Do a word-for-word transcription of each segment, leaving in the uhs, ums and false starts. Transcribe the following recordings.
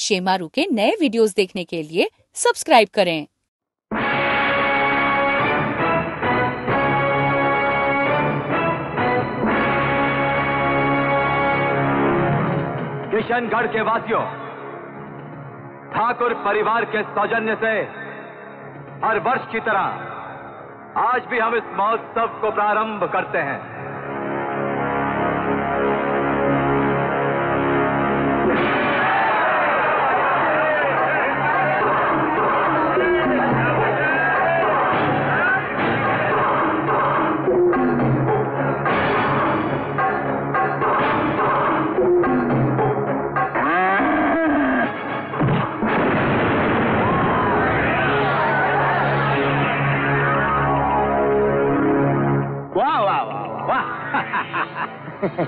शेमारू के नए वीडियोस देखने के लिए सब्सक्राइब करें। किशनगढ़ के वासियों, ठाकुर परिवार के सौजन्य से हर वर्ष की तरह आज भी हम इस महोत्सव को प्रारंभ करते हैं।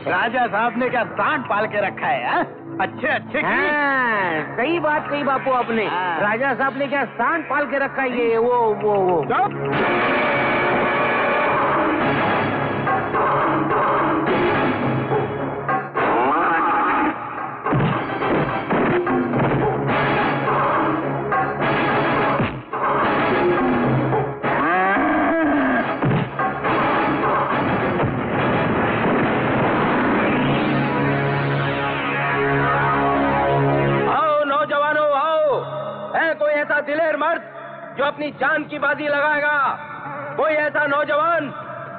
राजा साहब ने क्या सांड पाल के रखा है? आ? अच्छे अच्छे हाँ, सही बात कही बापू आपने। हाँ। राजा साहब ने क्या सांड पाल के रखा है? ये वो वो वो दिलेर मर्द जो अपनी जान की बाजी लगाएगा, कोई ऐसा नौजवान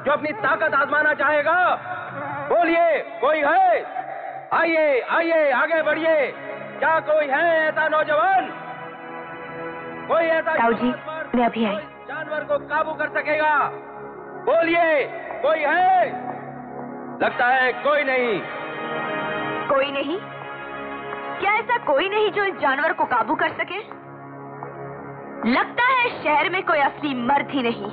जो अपनी ताकत आजमाना चाहेगा? बोलिए, कोई है? आइए आइए आगे बढ़िए। क्या कोई है ऐसा नौजवान? कोई ऐसा जानवर, मैं अभी आई। जानवर को काबू कर सकेगा? बोलिए, कोई है? लगता है कोई नहीं। कोई नहीं? क्या ऐसा कोई नहीं जो इस जानवर को काबू कर सके? लगता है शहर में कोई असली मर्द ही नहीं।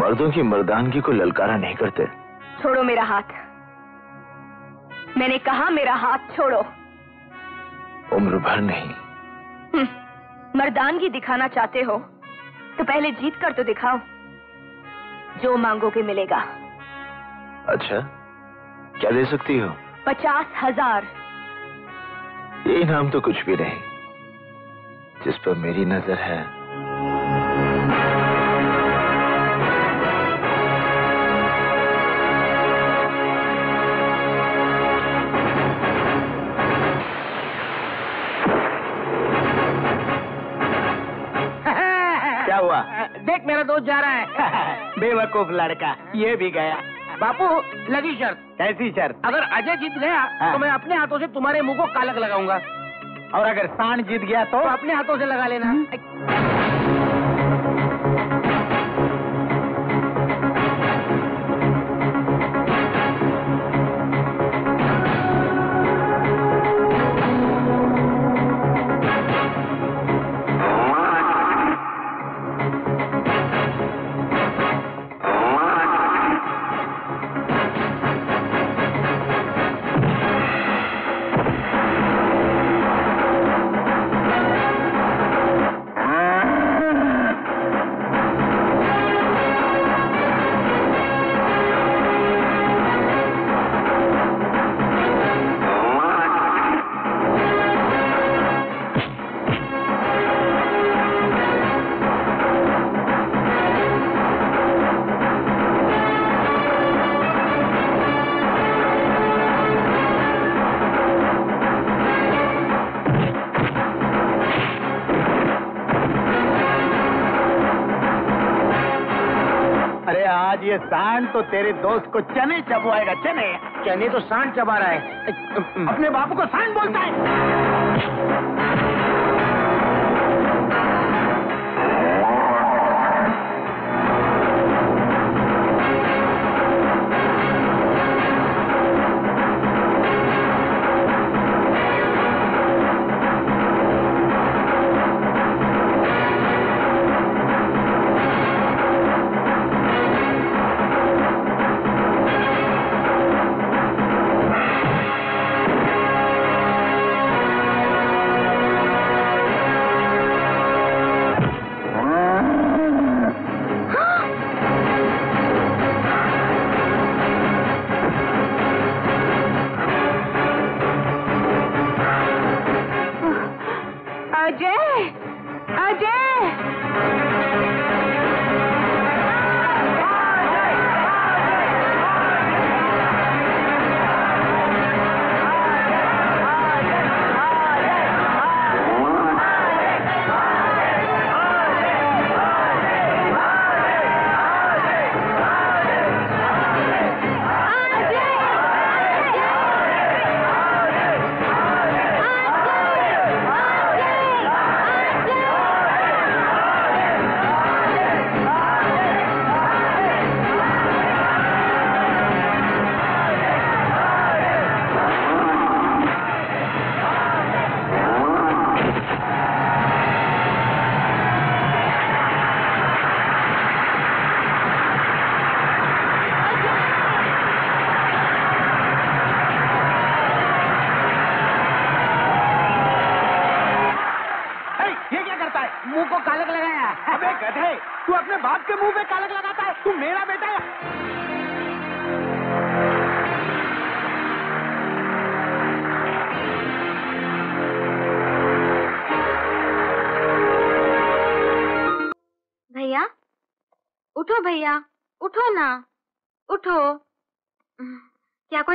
मर्दों की मर्दानगी को ललकारा नहीं करते। छोड़ो मेरा हाथ, मैंने कहा मेरा हाथ छोड़ो। उम्र भर नहीं। मर्दानगी दिखाना चाहते हो तो पहले जीत कर तो दिखाओ। जो मांगोगे मिलेगा। अच्छा, क्या दे सकती हो? पचास हजार। ये इनाम तो कुछ भी नहीं जिस पर मेरी नजर है। क्या हुआ? देख, मेरा दोस्त जा रहा है। बेवकूफ लड़का, ये भी गया। बापू, लगी शर्त। ऐसी शर्त? अगर अजय जीत गया तो मैं अपने हाथों से तुम्हारे मुंह को कालक लगाऊंगा, और अगर सांड जीत गया तो, तो अपने हाथों से लगा लेना। ये सांड तो तेरे दोस्त को चने चबवाएगा। चने चने तो सांड चबा रहा है। अपने बापू को सांड बोलता अजय, अजय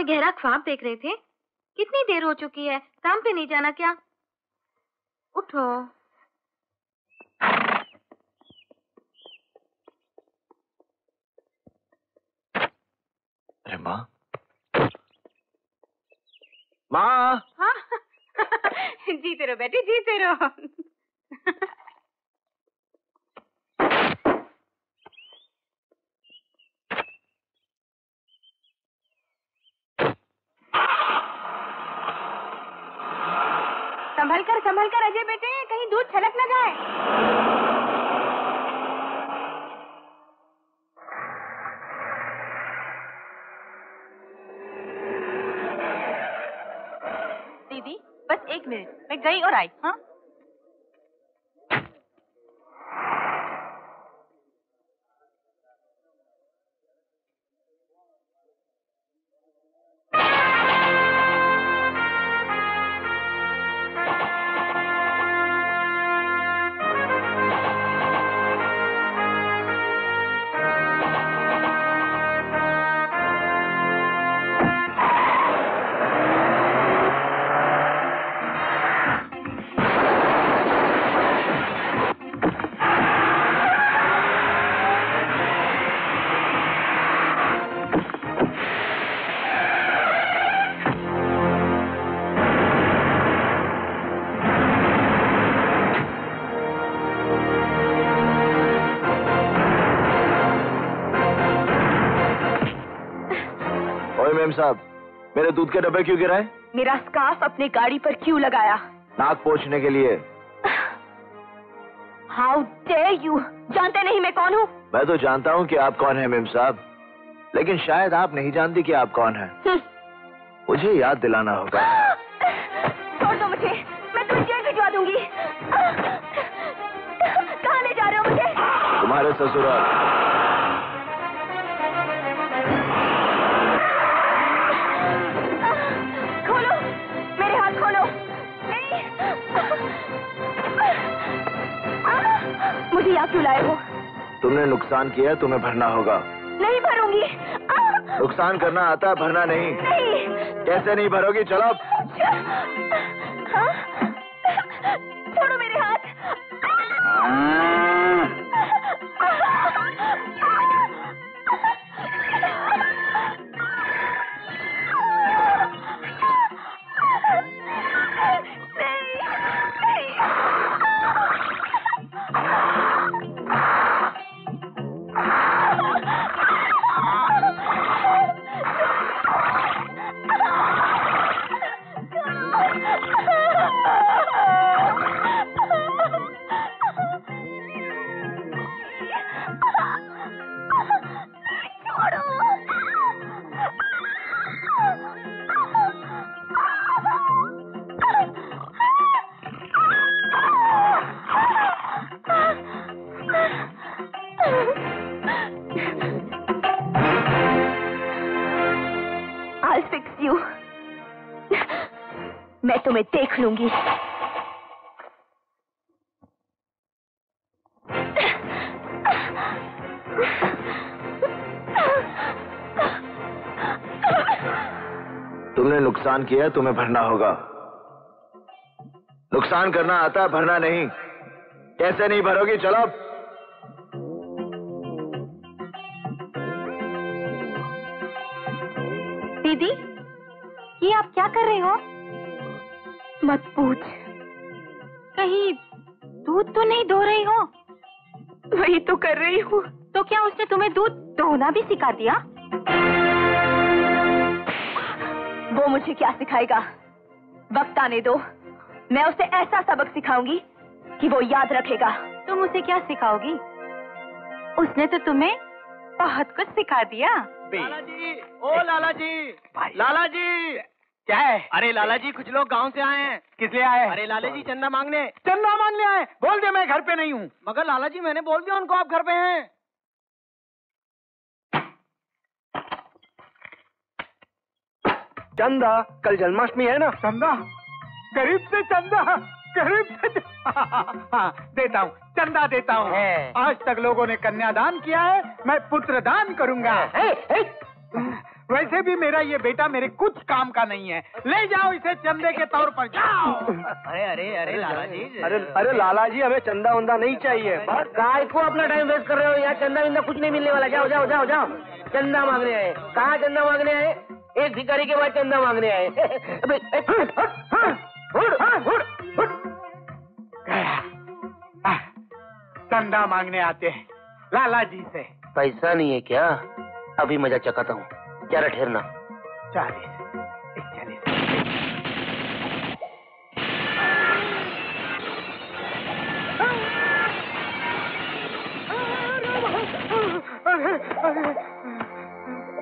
गहरा ख्वाब देख रहे थे। कितनी देर हो चुकी है, काम पे नहीं जाना क्या? उठो। अरे माँ, माँ। हाँ? जीते रहो बेटी, जीते रहो। संभल कर, संभल कर अजय बेटे, कहीं दूध छलक न जाए। दीदी बस एक मिनट, मैं गई और आई। हाँ साहब, मेरे दूध के डब्बे क्यों गिराए? मेरा स्कार्फ अपनी गाड़ी पर क्यों लगाया? नाक पोंछने के लिए। How dare you! जानते नहीं मैं कौन हूँ? मैं तो जानता हूँ कि आप कौन हैं मेम साहब, लेकिन शायद आप नहीं जानती कि आप कौन हैं। मुझे याद दिलाना होगा। छोड़ दो मुझे, मैं तुम्हें जेल भिजवा दूंगी। कहाँ ले जा रहे हो मुझे? तुम्हारे ससुराल। मुझे याद क्यों लाए हो? तुमने नुकसान किया, तुम्हें भरना होगा। नहीं भरूंगी। नुकसान करना आता है, भरना नहीं। नहीं। कैसे नहीं भरोगी? चलो। छोड़ो मेरे हाथ। मैं तुम्हें देख लूंगी। तुमने नुकसान किया है, तुम्हें भरना होगा। नुकसान करना आता है, भरना नहीं। कैसे नहीं भरोगी? चलो दीदी, ये आप क्या कर रहे हो? मत पूछ, कहीं दूध तो नहीं धो रही हो? वही तो कर रही हूँ। तो क्या उसने तुम्हें दूध धोना भी सिखा दिया? वो मुझे क्या सिखाएगा? वक्त आने दो, मैं उसे ऐसा सबक सिखाऊंगी कि वो याद रखेगा। तुम उसे क्या सिखाओगी? उसने तो तुम्हें बहुत कुछ सिखा दिया। लाला जी, ओ लाला जी, लाला जी, क्या है? अरे लाला जी, कुछ लोग गांव से आए हैं। किस लिए आए? अरे लाला जी, चंदा मांगने। चंदा मांगने आए? बोल दिया मैं घर पे नहीं हूँ। मगर लाला जी, मैंने बोल दिया उनको आप घर पे हैं। चंदा, कल जन्माष्टमी है ना? चंदा, गरीब से चंदा, गरीब से चंदा। देता हूँ, चंदा देता हूँ। आज तक लोगों ने कन्यादान किया है, मैं पुत्र दान करूँगा। वैसे भी मेरा ये बेटा मेरे कुछ काम का नहीं है, ले जाओ इसे चंदे के तौर पर, जाओ। अरे अरे अरे लाला जी, अरे अरे लाला जी, हमें चंदा उंदा नहीं चाहिए। गाय को अपना टाइम वेस्ट कर रहे हो, यहाँ चंदा विंदा कुछ नहीं मिलने वाला। जाओ जाओ जाओ जाओ। चंदा मांगने आए? कहाँ चंदा मांगने आए? एक भिखारी के बाद चंदा मांगने आए। चंदा मांगने आते हैं लाला जी से। पैसा नहीं है क्या? अभी मजा चकाता हूँ। क्या ठहरना? चालीस, इकतालीस।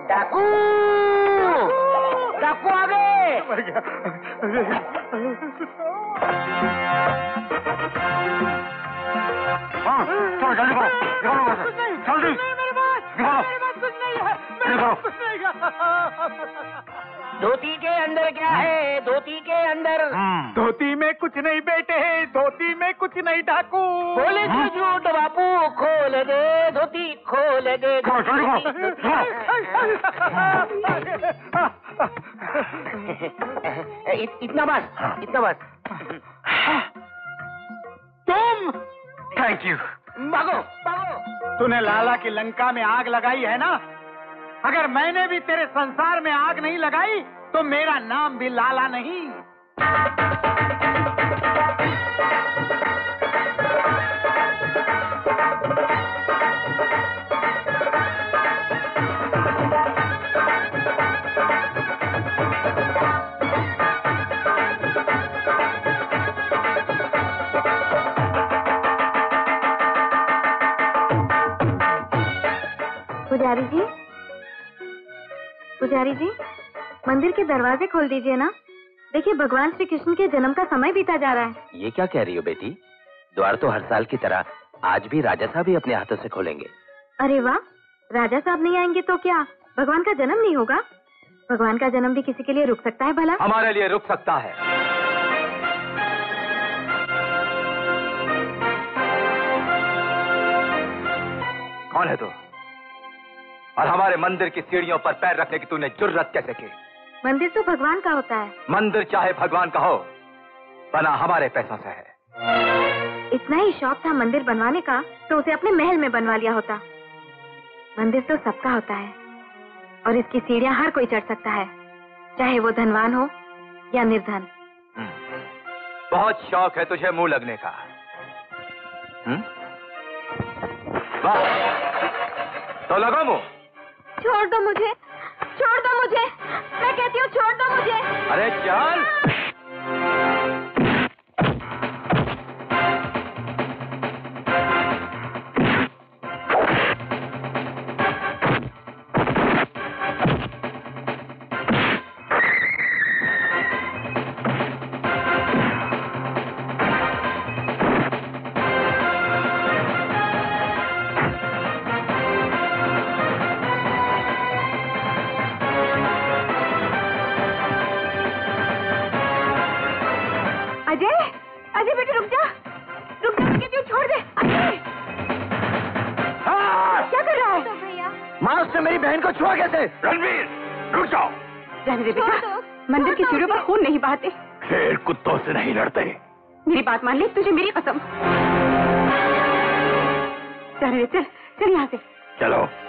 डाकू, डाकू आ गए। हाँ, चलो जल्दी करो, जल्दी करो। धोती के अंदर क्या है? धोती के अंदर? धोती में कुछ नहीं बेटे, धोती में कुछ नहीं। डाकू खोले दे झूठ बापू, खोल दे धोती, खोल दे। इतना बस, इतना बस। तुम? Thank you. भागो भागो। तूने लाला की लंका में आग लगाई है ना? अगर मैंने भी तेरे संसार में आग नहीं लगाई तो मेरा नाम भी लाला नहीं। पुजारी जी, पुजारी जी, मंदिर के दरवाजे खोल दीजिए ना। देखिए, भगवान श्री कृष्ण के जन्म का समय बीता जा रहा है। ये क्या कह रही हो बेटी? द्वार तो हर साल की तरह आज भी राजा साहब ही अपने हाथों से खोलेंगे। अरे वाह, राजा साहब नहीं आएंगे तो क्या भगवान का जन्म नहीं होगा? भगवान का जन्म भी किसी के लिए रुक सकता है भला? हमारे लिए रुक सकता है। कौन है तू? तो? और हमारे मंदिर की सीढ़ियों पर पैर रखने की तूने जुर्रत कैसे की? मंदिर तो भगवान का होता है। मंदिर चाहे भगवान का हो, बना हमारे पैसों से है। इतना ही शौक था मंदिर बनवाने का तो उसे अपने महल में बनवा लिया होता। मंदिर तो सबका होता है और इसकी सीढ़ियां हर कोई चढ़ सकता है, चाहे वो धनवान हो या निर्धन। बहुत शौक है तुझे मुँह लगने का। तो लगा मुँह। छोड़ दो मुझे, छोड़ दो मुझे, मैं कहती हूँ छोड़ दो मुझे। अरे चल। माँ, उसने मेरी बहन को छुआ कैसे? रणवीर, रुक जाओ। रणवीर, मंदिर की सीढ़ियों पर खून नहीं बहाते, शेर कुत्तों से नहीं लड़ते। मेरी बात मान ले, तुझे मेरी कसम। चल चल यहाँ से चलो।